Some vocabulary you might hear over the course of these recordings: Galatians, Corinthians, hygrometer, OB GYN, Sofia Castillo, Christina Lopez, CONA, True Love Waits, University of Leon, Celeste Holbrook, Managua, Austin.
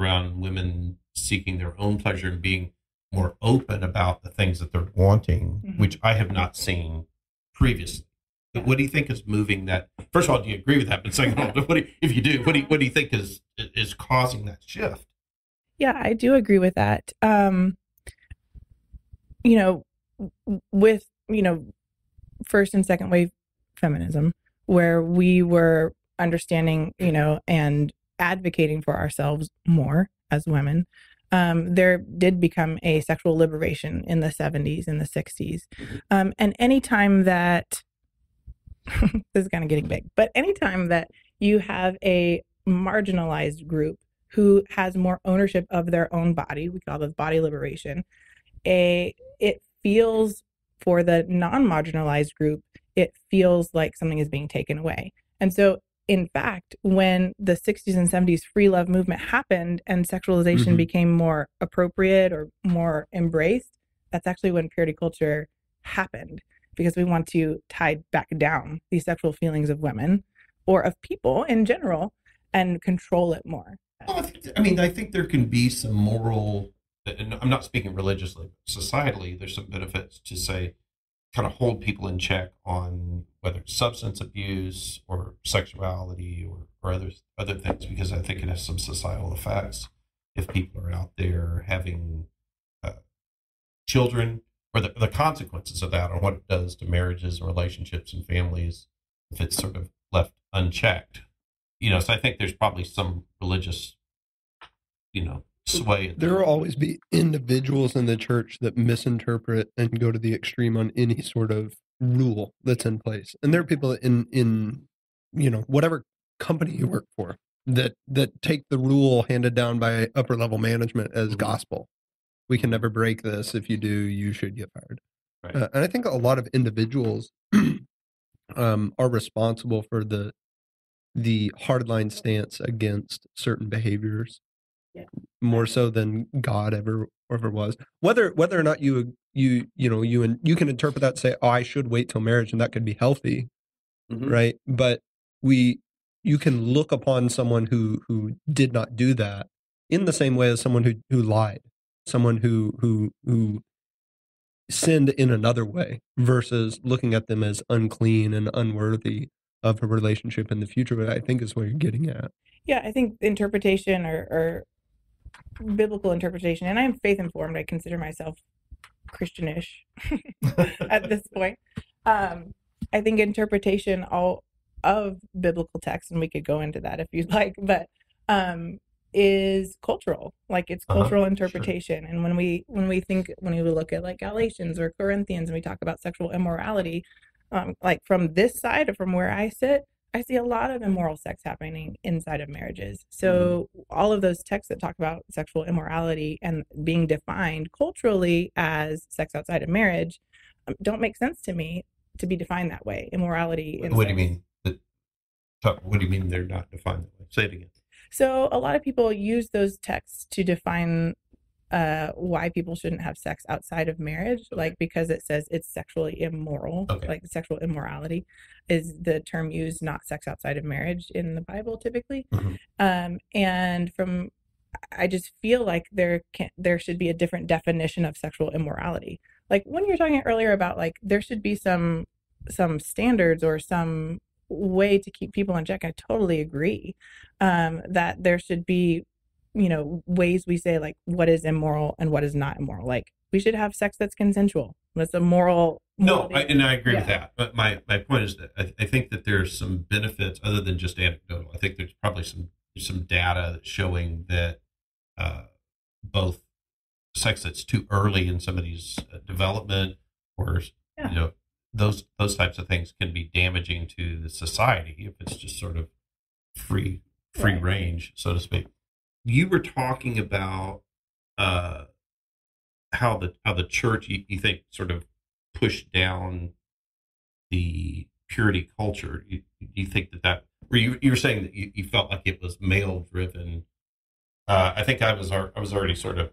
around women seeking their own pleasure and being more open about the things that they're wanting, mm-hmm. which I have not seen previously. But what do you think is moving that? First of all, do you agree with that? But second of all, what do you think is causing that shift? Yeah, I do agree with that. With, first and second wave feminism, where we were understanding, and advocating for ourselves more as women, there did become a sexual liberation in the 70s and the 60s. And anytime that, this is kind of getting big, but anytime that you have a marginalized group who has more ownership of their own body, we call this body liberation, it feels for the non-marginalized group, it feels like something is being taken away. And so, in fact, when the 60s and 70s free love movement happened and sexualization mm-hmm. became more appropriate or more embraced, that's actually when purity culture happened, because we want to tie back down these sexual feelings of women or of people in general and control it more. Well, I think there can be some moral, and I'm not speaking religiously, but societally, there's some benefits to say, kind of hold people in check on whether it's substance abuse or sexuality or other things, because I think it has some societal effects if people are out there having children, or the consequences of that, or what it does to marriages and relationships and families if it's sort of left unchecked. So I think there's probably some religious, sway. There will always be individuals in the church that misinterpret and go to the extreme on any sort of rule that's in place. And there are people in whatever company you work for that take the rule handed down by upper level management as gospel. We can never break this. If you do, you should get fired. Right. And I think a lot of individuals are responsible for the hardline stance against certain behaviors. Yeah. More so than God ever was. Whether or not you can interpret that and say, "Oh, I should wait till marriage," and that could be healthy, mm-hmm. right? But you can look upon someone who did not do that in the same way as someone who lied, someone who sinned in another way, versus looking at them as unclean and unworthy of a relationship in the future. But I think is where you're getting at. Yeah, I think interpretation or biblical interpretation, and I'm faith informed. I consider myself Christian-ish at this point. I think interpretation all of biblical texts, and we could go into that if you'd like, but is cultural. Like, it's cultural interpretation. Sure. And when we look at like Galatians or Corinthians, and we talk about sexual immorality, like from this side or from where I sit, I see a lot of immoral sex happening inside of marriages. So all of those texts that talk about sexual immorality and being defined culturally as sex outside of marriage don't make sense to me to be defined that way. Immorality. What do you mean? What do you mean they're not defined that way? Say it again. So a lot of people use those texts to define why people shouldn't have sex outside of marriage, like because it says it's sexually immoral, okay. Like sexual immorality is the term used, not sex outside of marriage in the Bible typically. Mm-hmm. I just feel like there should be a different definition of sexual immorality. Like when you were talking earlier about like there should be some standards or some way to keep people in check, I totally agree that there should be ways we say like what is immoral and what is not immoral. Like we should have sex that's consensual. That's immoral. I agree with that. But my point is that I think that there's some benefits other than just anecdotal. I think there's probably some data showing that both sex that's too early in somebody's development or those types of things can be damaging to the society if it's just sort of free right. range, so to speak. You were talking about how the church, you think, sort of pushed down the purity culture. You think that, or you were saying that you felt like it was male driven. I think I was already sort of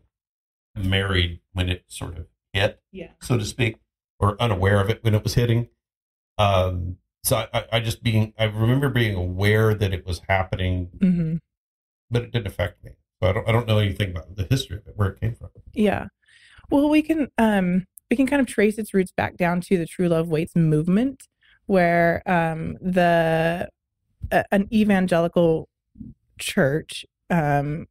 married when it sort of hit, so to speak, or unaware of it when it was hitting. So I remember being aware that it was happening. Mm-hmm. But it didn't affect me. But I don't know anything about the history of it, where it came from. Yeah. Well, we can kind of trace its roots back down to the True Love Waits movement, where an evangelical church kind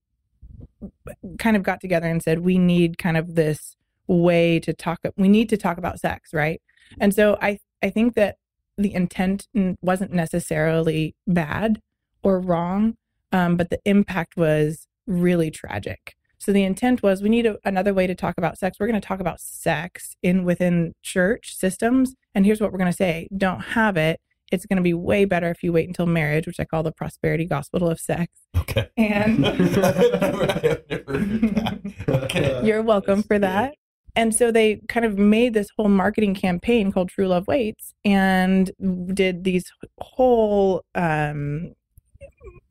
of got together and said, we need kind of this way to talk. We need to talk about sex, right? And so I think that the intent wasn't necessarily bad or wrong, but the impact was really tragic. So the intent was, we need another way to talk about sex. We're going to talk about sex within church systems. And here's what we're going to say. Don't have it. It's going to be way better if you wait until marriage, which I call the prosperity gospel of sex. Okay. And I've never heard that. Okay. You're welcome for that. And so they kind of made this whole marketing campaign called True Love Waits, and did these whole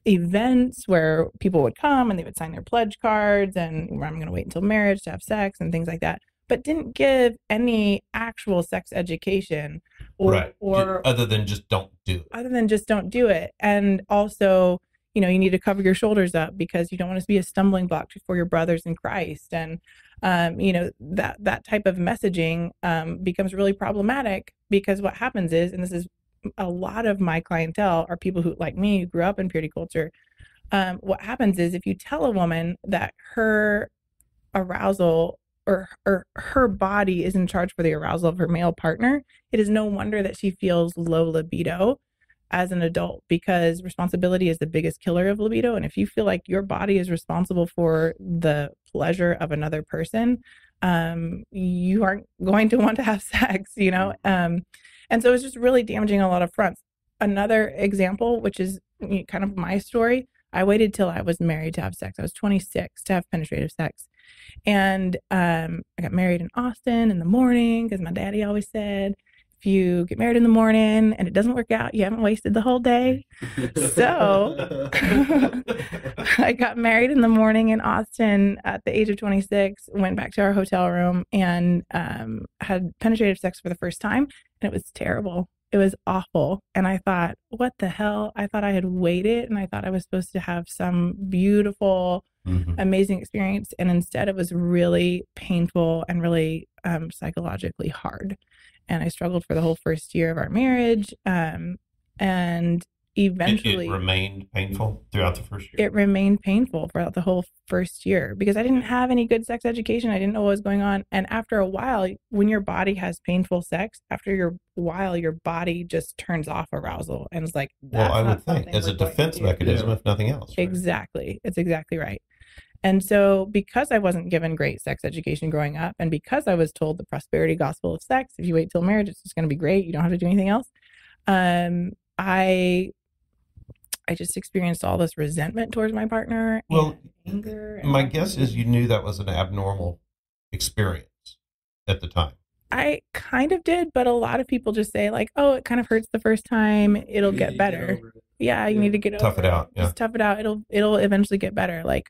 events where people would come and they would sign their pledge cards and, I'm going to wait until marriage to have sex and things like that, but didn't give any actual sex education or other than just don't do it. And also, you need to cover your shoulders up because you don't want to be a stumbling block for your brothers in Christ. And, that type of messaging becomes really problematic, because what happens is, and this is a lot of my clientele are people who, like me, who grew up in purity culture. What happens is, if you tell a woman that her arousal or her body is in charge for the arousal of her male partner, it is no wonder that she feels low libido as an adult, because responsibility is the biggest killer of libido. And if you feel like your body is responsible for the pleasure of another person, you aren't going to want to have sex, and so it's just really damaging on a lot of fronts. Another example, which is kind of my story, I waited till I was married to have sex. I was 26 to have penetrative sex. And I got married in Austin in the morning, because my daddy always said, if you get married in the morning and it doesn't work out, you haven't wasted the whole day. So I got married in the morning in Austin at the age of 26, went back to our hotel room, and had penetrative sex for the first time. And it was terrible. It was awful. And I thought, what the hell? I thought I had waited, and I thought I was supposed to have some beautiful, amazing experience. And instead it was really painful and really psychologically hard. And I struggled for the whole first year of our marriage. And eventually it remained painful throughout the first year. It remained painful throughout the whole first year, because I didn't have any good sex education. I didn't know what was going on. And after a while, when your body has painful sex, your body just turns off arousal and is like, that's well, I would think as a defense mechanism, if nothing else. Right? Exactly. It's exactly right. And so because I wasn't given great sex education growing up, and because I was told the prosperity gospel of sex, if you wait till marriage, it's just going to be great. You don't have to do anything else. I just experienced all this resentment towards my partner. Well, and anger. And my guess is you knew that was an abnormal experience at the time. I kind of did, but a lot of people just say like, oh, it kind of hurts the first time. It'll get better. Yeah, you need to get over it. Tough it out. Yeah. Just tough it out. It'll eventually get better. Like,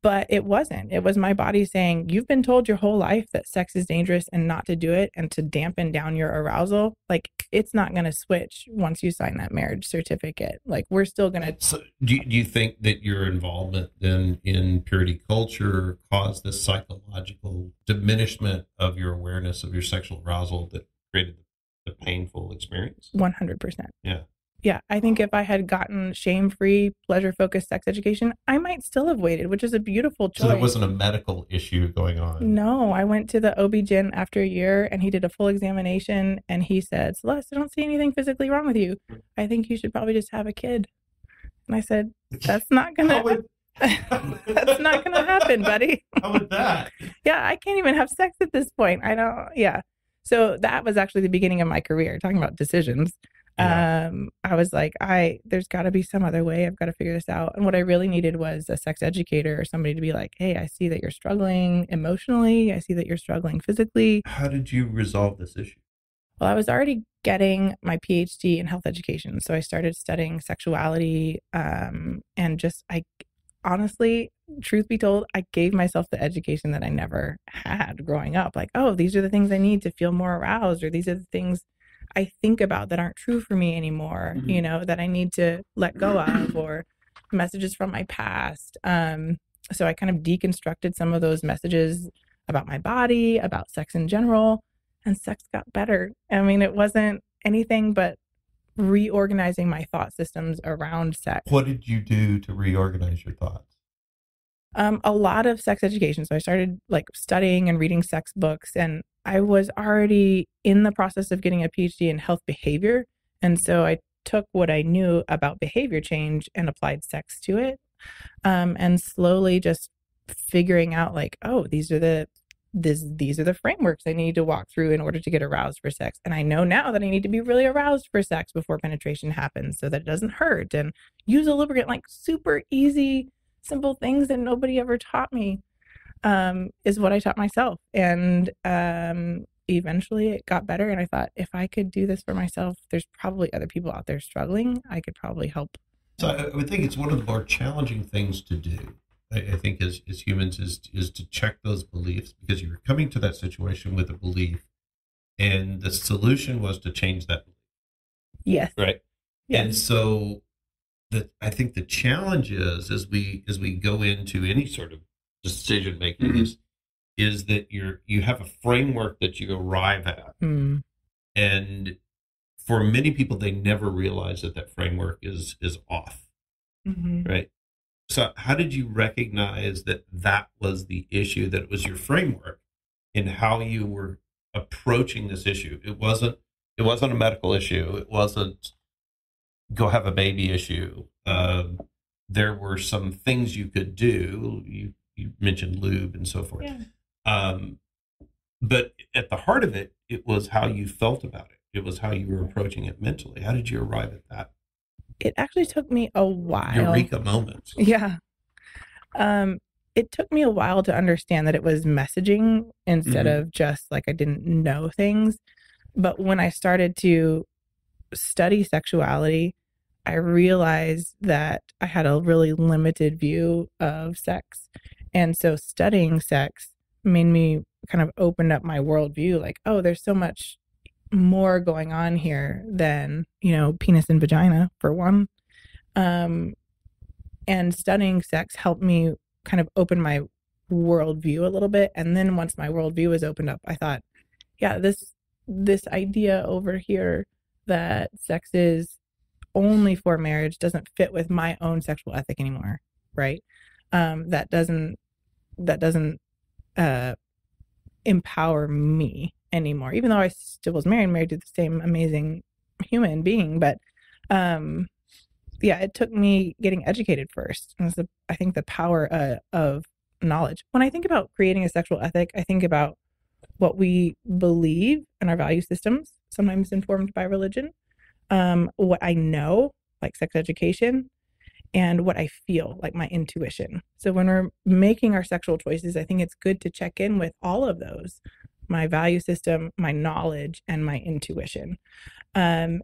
but it wasn't. It was my body saying, you've been told your whole life that sex is dangerous and not to do it and to dampen down your arousal. Like, it's not going to switch once you sign that marriage certificate. Like, we're still going to. So do you think that your involvement then in purity culture caused this psychological diminishment of your awareness of your sexual arousal that created the painful experience? 100%. Yeah. Yeah, I think if I had gotten shame-free, pleasure-focused sex education, I might still have waited, which is a beautiful choice. So there wasn't a medical issue going on? No, I went to the OB GYN after a year, and he did a full examination, and he said, Celeste, I don't see anything physically wrong with you. I think you should probably just have a kid. And I said, that's not going to that's not going to happen, buddy. How about that? Yeah, I can't even have sex at this point. Yeah. So that was actually the beginning of my career, talking about decisions. Yeah. I was like, there's got to be some other way. I've got to figure this out. And what I really needed was a sex educator or somebody to be like, hey, I see that you're struggling emotionally. I see that you're struggling physically. How did you resolve this issue? Well, I was already getting my PhD in health education. So I started studying sexuality, and just, honestly, truth be told, I gave myself the education that I never had growing up. Like, oh, these are the things I need to feel more aroused, or these are the things I think about that aren't true for me anymore, that I need to let go of, or messages from my past. So I kind of deconstructed some of those messages about my body, about sex in general, and sex got better. I mean, it wasn't anything but reorganizing my thought systems around sex. What did you do to reorganize your thoughts? A lot of sex education. So I started like studying and reading sex books, and I was already in the process of getting a PhD in health behavior. And so I took what I knew about behavior change and applied sex to it. And slowly just figuring out like, oh, these are the frameworks I need to walk through in order to get aroused for sex. And I know now that I need to be really aroused for sex before penetration happens so that it doesn't hurt, and use a lubricant, like super easy, simple things that nobody ever taught me, is what I taught myself. And eventually it got better. And I thought, if I could do this for myself, there's probably other people out there struggling. I could probably help. So I would think it's one of the more challenging things to do, I think, as humans, is to check those beliefs, because you were coming to that situation with a belief, and the solution was to change that belief. Yes. Right. Yes. And so I think the challenge is, as we go into any sort of decision making, mm-hmm. is that you have a framework that you arrive at, mm. and for many people, they never realize that framework is off, mm-hmm. right? So how did you recognize that was the issue, that it was your framework in how you were approaching this issue? It wasn't a medical issue. It wasn't go have a baby issue. There were some things you could do. You mentioned lube and so forth. Yeah. But at the heart of it, it was how you felt about it. It was how you were approaching it mentally. How did you arrive at that? It actually took me a while. Eureka moments. Yeah. It took me a while to understand that it was messaging instead mm-hmm. of just like I didn't know things. But when I started to study sexuality, I realized that I had a really limited view of sex. And so studying sex made me kind of open up my worldview, like, oh, there's so much more going on here than, penis and vagina, for one. And studying sex helped me kind of open my worldview a little bit. And then once my worldview was opened up, I thought, yeah, this idea over here that sex is only for marriage doesn't fit with my own sexual ethic anymore, right? That doesn't empower me anymore, even though I still was married to the same amazing human being. But it took me getting educated first. And I think the power of knowledge. When I think about creating a sexual ethic, I think about what we believe and our value systems, sometimes informed by religion, what I know, like sex education, and what I feel, like my intuition. So when we're making our sexual choices, I think it's good to check in with all of those: my value system, my knowledge, and my intuition. And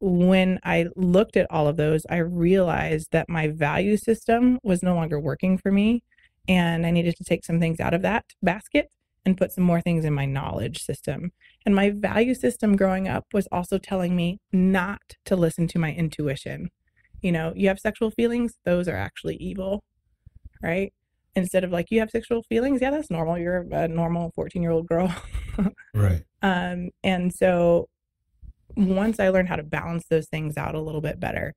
when I looked at all of those, I realized that my value system was no longer working for me, and I needed to take some things out of that basket and put some more things in my knowledge system. And my value system growing up was also telling me not to listen to my intuition. You have sexual feelings, those are actually evil, right? Instead of like, you have sexual feelings, yeah, that's normal. You're a normal 14-year-old girl. Right. And so once I learned how to balance those things out a little bit better,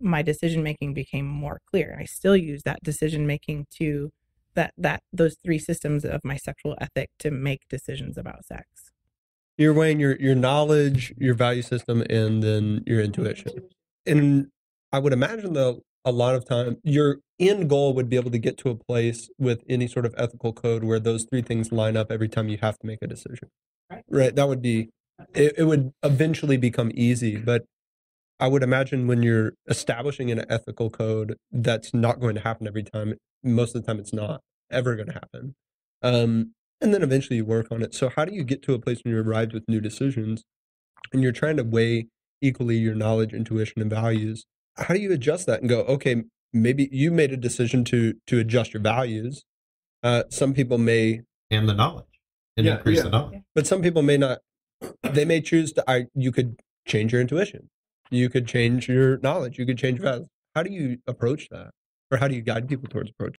my decision-making became more clear. And I still use that decision-making to those three systems of my sexual ethic to make decisions about sex. You're weighing your knowledge, your value system, and then your intuition. And I would imagine though, a lot of time your end goal would be able to get to a place with any sort of ethical code where those three things line up every time you have to make a decision, right? That would be, it would eventually become easy, but I would imagine when you're establishing an ethical code, that's not going to happen every time. Most of the time it's not ever going to happen. And then eventually you work on it. So how do you get to a place when you're arrived with new decisions and you're trying to weigh equally your knowledge, intuition, and values? How do you adjust that and go, okay, maybe you made a decision to adjust your values. Some people may. And the knowledge. And increase the knowledge. Yeah. But some people may not. They may choose to, you could change your intuition. You could change your knowledge. You could change your values. How do you approach that? Or how do you guide people towards approach?